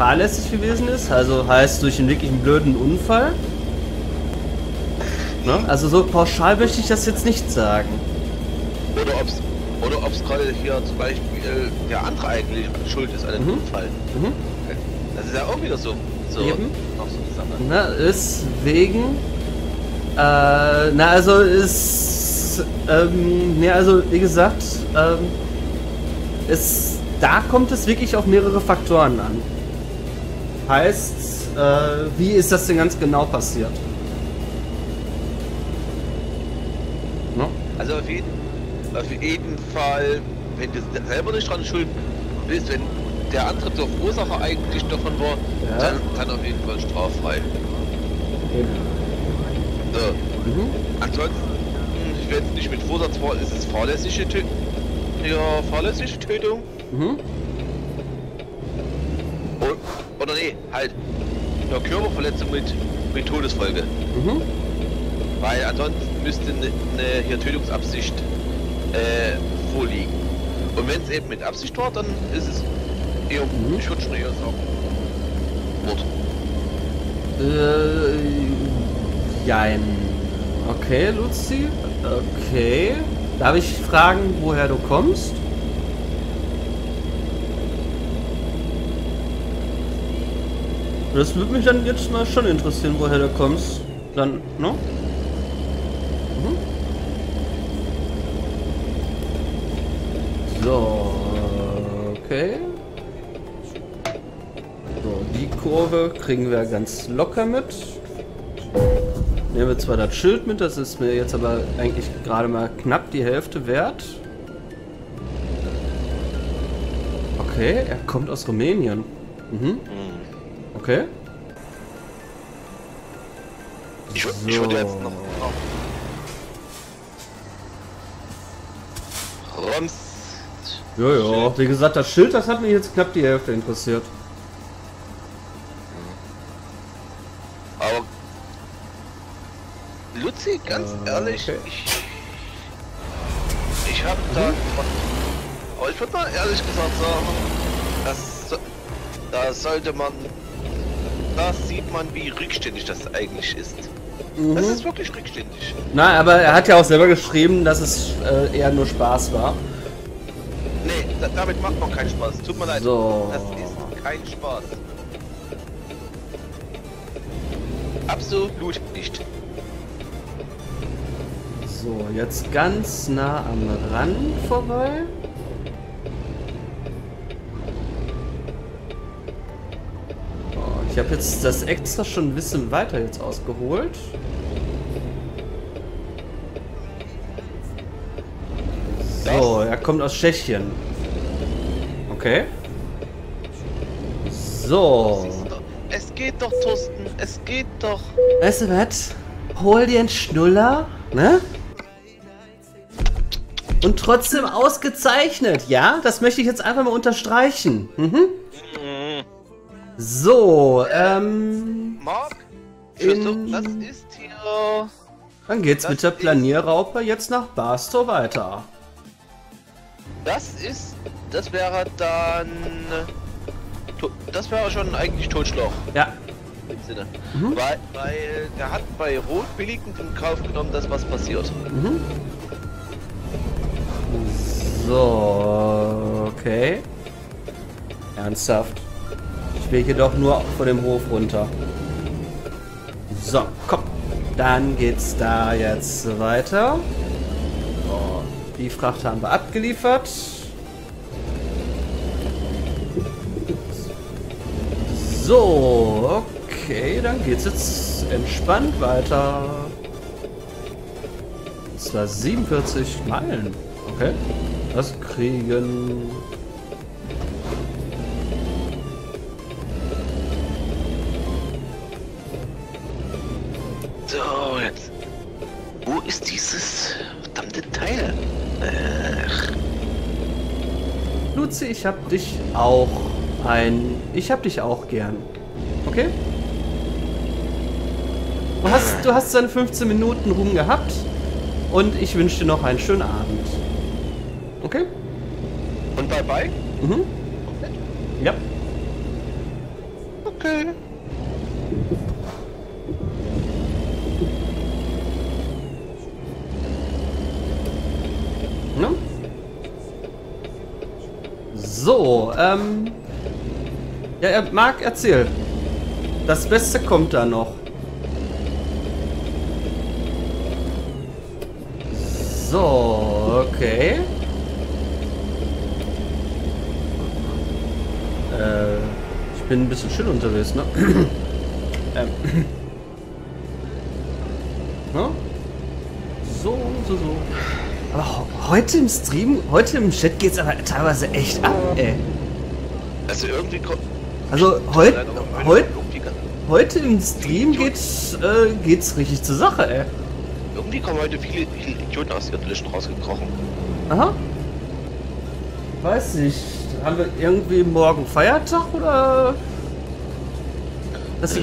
fahrlässig gewesen ist, also heißt durch einen wirklich blöden Unfall. Ne? Also so pauschal möchte ich das jetzt nicht sagen. Oder ob es gerade hier zum Beispiel der andere eigentlich schuld ist an dem Unfall. Mhm. Das ist ja auch wieder so noch so eine Sache. Na, deswegen... wie gesagt, da kommt es wirklich auf mehrere Faktoren an. Heißt, wie ist das denn ganz genau passiert? No? Also auf jeden Fall, wenn du selber nicht dran schuld bist, wenn der andere zur Verursacher eigentlich davon war, ja, dann auf jeden Fall straffrei. Eben. So. Mhm. Ansonsten, wenn es nicht mit Vorsatz war, ist es fahrlässige Tötung. Ja, fahrlässige Tötung. Mhm. Oder nee, halt. Ja, Körperverletzung mit Todesfolge. Mhm. Weil ansonsten müsste eine Tötungsabsicht vorliegen. Und wenn es eben mit Absicht war, dann ist es eher, ich würde schon eher sagen, Mord. Jein. Okay, Luzi. Okay. Darf ich fragen, woher du kommst? Das würde mich dann jetzt mal schon interessieren, woher du kommst. Dann, ne? No? Mhm. So. Okay. So, die Kurve kriegen wir ganz locker mit. Nehmen wir zwar das Schild mit, das ist mir jetzt aber eigentlich gerade mal knapp die Hälfte wert. Okay, er kommt aus Rumänien. Mhm. Okay. So. Ich würde jetzt noch... Roms. Ja, wie gesagt, das Schild, das hat mich jetzt knapp die Hälfte interessiert. Ganz ehrlich, okay. Ich habe da von... Ich würde mal ehrlich gesagt sagen, das sieht man, wie rückständig das eigentlich ist. Mhm. Das ist wirklich rückständig. Nein, aber er hat ja auch selber geschrieben, dass es eher nur Spaß war. Nee, damit macht man keinen Spaß. Tut mir leid, so. Das ist kein Spaß. Absolut nicht. So, jetzt ganz nah am Rand vorbei. Oh, ich habe jetzt das extra schon ein bisschen weiter jetzt ausgeholt. So, er kommt aus Tschechien. Okay. So. Es geht doch, Thorsten, es geht doch. Weißt du was? Hol dir einen Schnuller, ne? Und trotzdem ausgezeichnet, ja? Das möchte ich jetzt einfach mal unterstreichen. Mhm. So, Mark, das ist hier... Dann geht's mit der Planierraupe jetzt nach Barstow weiter. Das wäre dann... Das wäre schon eigentlich Totschlag. Ja. Im Sinne. Mhm. Weil der hat bei Rot billigend in Kauf genommen, dass was passiert. Mhm. So, okay. Ernsthaft. Ich will jedoch nur von dem Hof runter. So, komm. Dann geht's da jetzt weiter. So, die Fracht haben wir abgeliefert. So, okay. Dann geht's jetzt entspannt weiter. Das war 47 Meilen. Okay. Das kriegen. So, jetzt. Wo ist dieses verdammte Teil? Luzi, ich hab dich auch gern. Okay? Du hast dann 15 Minuten Ruhm gehabt und ich wünsche dir noch einen schönen Abend. Okay. Und bye bye? Mhm. Ja. Okay. Ne? So, ja, Marc, erzähl. Das Beste kommt da noch. So, okay. Ich bin ein bisschen schön unterwegs, ne? Ne? So. Aber heute im Stream, heute im Chat geht's aber teilweise echt ab, ey. Also irgendwie kommt... Also heute im Stream geht's richtig zur Sache, ey. Irgendwie kommen heute viele Idioten aus Irrtlichen rausgekrochen. Aha. Weiß nicht. Haben wir irgendwie morgen Feiertag oder? Dass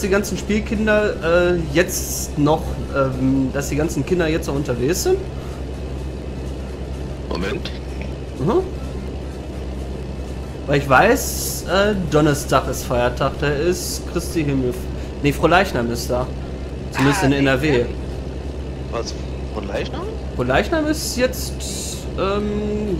die ganzen Spielkinder jetzt noch, dass die ganzen Kinder jetzt noch unterwegs sind? Moment. Aha. Weil ich weiß, Donnerstag ist Feiertag, da ist Christi Himmelfahrt. Ne, Frohleichnam ist da. Zumindest in NRW. Nee. Was? Frohleichnam? Frohleichnam ist jetzt am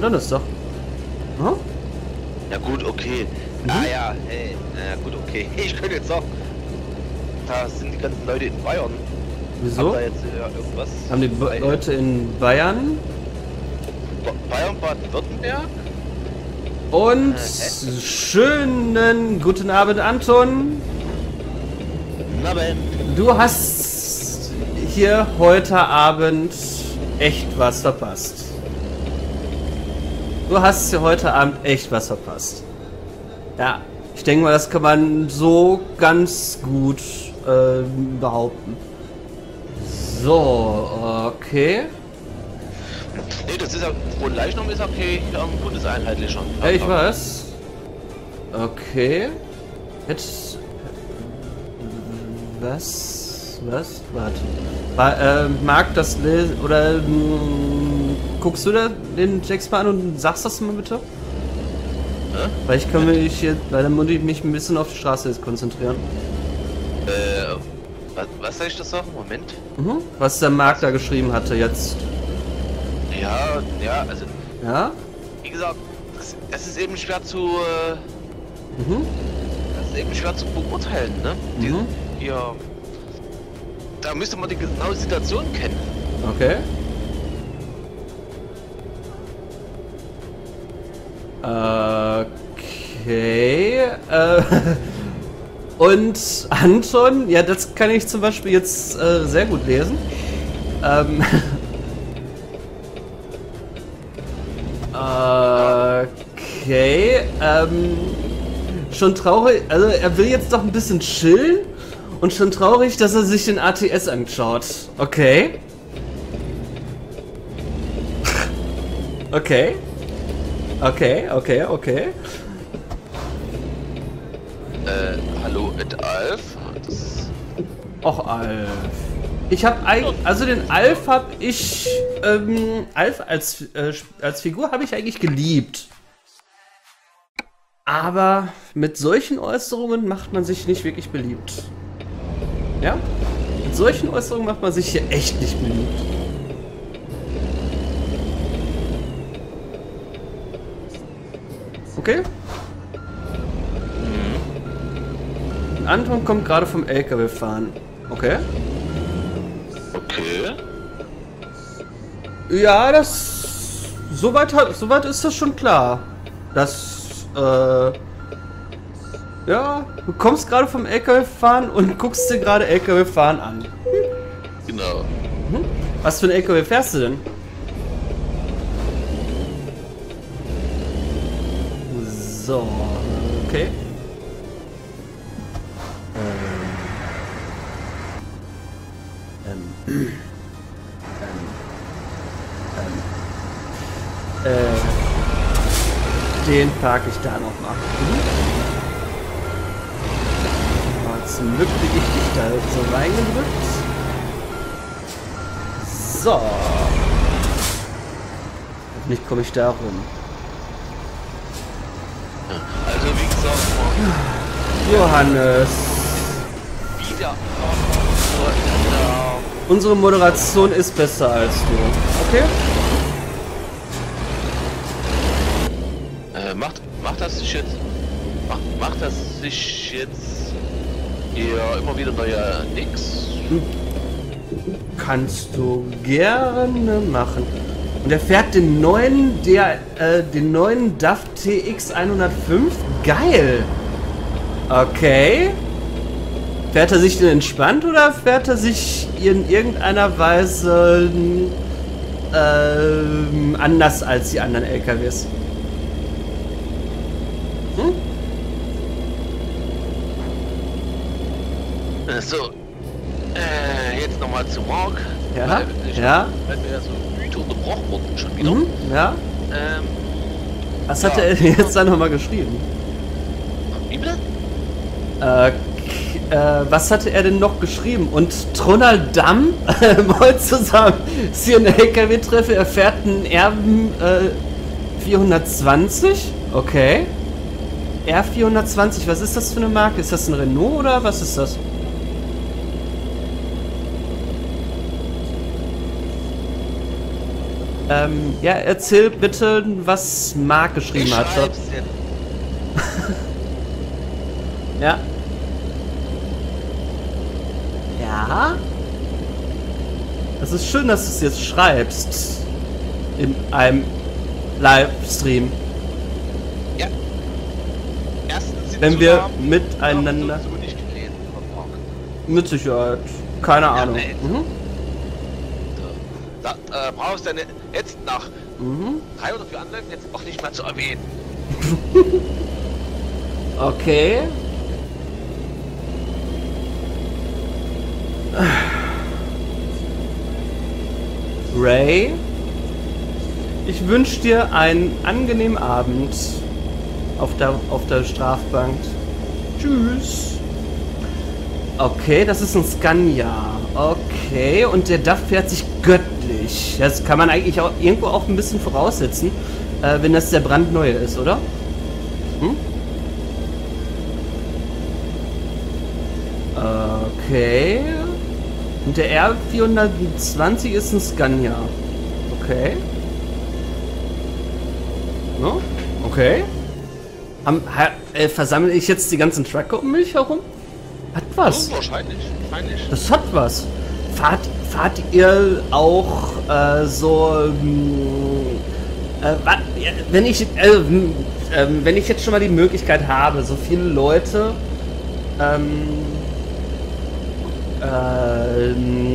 Donnerstag. Hm? Ja gut, okay. Mhm. Ah ja, hey. Na gut, okay. Ich könnte jetzt auch. Da sind die ganzen Leute in Bayern. Wieso? Haben die Leute in Bayern? Bayern, Baden-Württemberg? Und schönen guten Abend, Anton. Guten Abend. Du hast hier heute Abend echt was verpasst. Ja, ich denke mal, das kann man so ganz gut behaupten. So, okay. Ne, das ist ja... Frohleichnam ist okay, bundeseinheitlicher. Ja, ich weiß. Okay. Jetzt... Was? Warte. Marc, das... Oder... guckst du da den Text mal an und sagst das mal bitte? Ja? Weil ich kann mich jetzt... Weil dann muss ich mich ein bisschen auf die Straße jetzt konzentrieren. Was soll ich das sagen? Moment. Mhm. Was der Marc da geschrieben hatte jetzt. Ja, also... Ja? Wie gesagt, es ist eben schwer zu... Es ist eben schwer zu beurteilen, ne? Mhm. Ja... Da müsste man die genaue Situation kennen. Okay. Okay... Und Anton, ja, das kann ich zum Beispiel jetzt sehr gut lesen. Okay. Schon traurig, also er will jetzt doch ein bisschen chillen und schon traurig, dass er sich den ATS anschaut. Okay. Okay. Hallo, Alf. Och, Alf. Ich habe also den Alf habe ich Alf als Figur habe ich eigentlich geliebt. Aber mit solchen Äußerungen macht man sich nicht wirklich beliebt. Ja? Mit solchen Äußerungen macht man sich hier echt nicht beliebt. Okay? Anton kommt gerade vom LKW fahren. Okay. Okay. Ja, das... Soweit ist das schon klar. Das... Ja, du kommst gerade vom LKW fahren und guckst dir gerade LKW fahren an. Genau. Mhm. Was für ein LKW fährst du denn? So, okay. Den parke ich da noch mal. Zum Glück bin ich dich da so reingedrückt. So. Hoffentlich komme ich da rum. Also wie gesagt, Johannes. Wieder. Unsere Moderation ist besser als du. Okay? Macht das sich jetzt. Macht das sich jetzt eher immer wieder neuer nix? Kannst du gerne machen. Und er fährt den neuen, den neuen DAF-TX-105? Geil! Okay. Fährt er sich denn entspannt oder fährt er sich in irgendeiner Weise anders als die anderen LKWs? Hm? So, jetzt nochmal zu Mark. Ja, ja. Wenn wir so müde unterbrochen wurden schon wieder. Mhm, ja. Was hat er jetzt da nochmal geschrieben? Wie bitte? Was hatte er denn noch geschrieben? Und Trondheim mal zusammen. Ist hier ein LKW-Treffer, er fährt einen Erben 420? Okay. R420, was ist das für eine Marke? Ist das ein Renault oder was ist das? Ja, erzähl bitte, was Marc geschrieben hat. Ja. Ja. Es ist schön, dass du es jetzt schreibst. In einem Livestream. Ja. Erstens, wenn wir miteinander. So nicht gelesen, mit Sicherheit. Keine Ahnung. Ja, mhm. Da brauchst du deine jetzt nach 3 oder 4 Anläufen jetzt auch nicht mehr zu erwähnen. Okay. Ray, ich wünsche dir einen angenehmen Abend auf der Strafbank. Tschüss. Okay, das ist ein Scania. Okay, und der DAF fährt sich göttlich. Das kann man eigentlich auch irgendwo auch ein bisschen voraussetzen, wenn das der brandneue ist, oder? Hm? Okay. Und der R420 ist ein Scania. Okay. No? Okay. Versammle ich jetzt die ganzen Trucker um mich herum? Hat was. Oh, wahrscheinlich. Das hat was. Fahrt ihr auch wenn ich jetzt schon mal die Möglichkeit habe, so viele Leute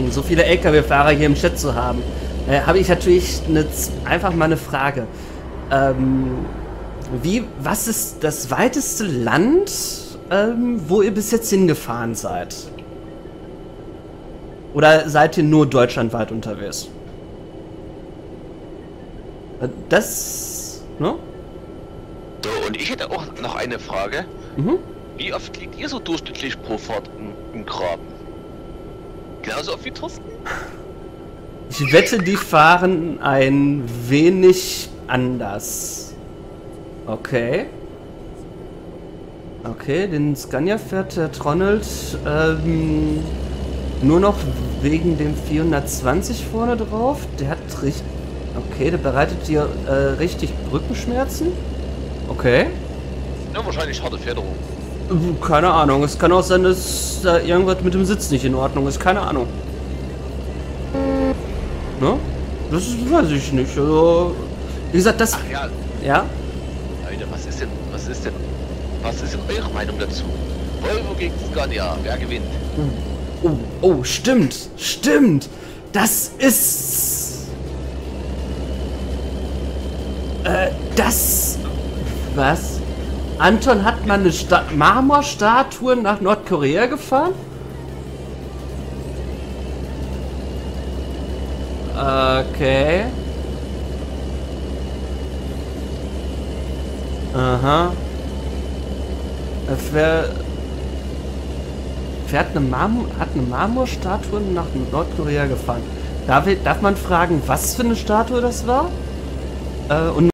so viele LKW-Fahrer hier im Chat zu haben, habe ich natürlich einfach mal eine Frage. Was ist das weiteste Land, wo ihr bis jetzt hingefahren seid? Oder seid ihr nur deutschlandweit unterwegs? Das, ne? So, und ich hätte auch noch eine Frage. Mhm. Wie oft liegt ihr so durchschnittlich pro Fahrt im Graben? Genauso auf wie Thorsten? Ich wette, die fahren ein wenig anders. Okay. Okay, den Scania fährt der Tronald nur noch wegen dem 420 vorne drauf. Der hat richtig... Okay, der bereitet dir richtig Rückenschmerzen. Okay. Ja, wahrscheinlich harte Federung. Keine Ahnung, es kann auch sein, dass da irgendwas mit dem Sitz nicht in Ordnung ist, keine Ahnung. Ne? Das weiß ich nicht, also... Wie gesagt, das... Ach ja. Ja? Leute, was ist denn eure Meinung dazu? Volvo gegen Scania, wer gewinnt? Oh, stimmt! Das ist... Was? Anton hat mal eine Marmorstatue nach Nordkorea gefahren? Okay. Aha. Hat eine Marmorstatue nach Nordkorea gefahren. Darf man fragen, was für eine Statue das war? Und